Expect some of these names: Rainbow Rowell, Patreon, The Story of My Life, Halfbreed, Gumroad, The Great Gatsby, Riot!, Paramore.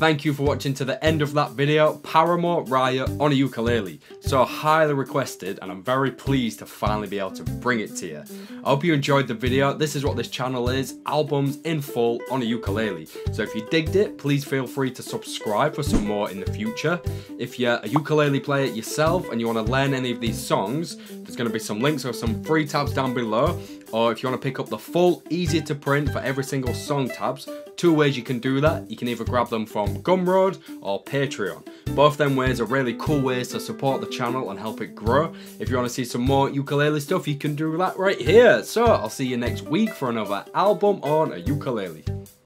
Thank you for watching to the end of that video. Paramore, Riot on a ukulele. So highly requested, and I'm very pleased to finally be able to bring it to you. I hope you enjoyed the video. This is what this channel is, albums in full on a ukulele. So if you digged it, please feel free to subscribe for some more in the future. If you're a ukulele player yourself and you want to learn any of these songs, there's going to be some links or some free tabs down below. Or if you want to pick up the full, easy to print for every single song tabs, two ways you can do that. You can either grab them from Gumroad or Patreon. Both them ways are really cool ways to support the channel and help it grow. If you want to see some more ukulele stuff, you can do that right here. So I'll see you next week for another album on a ukulele.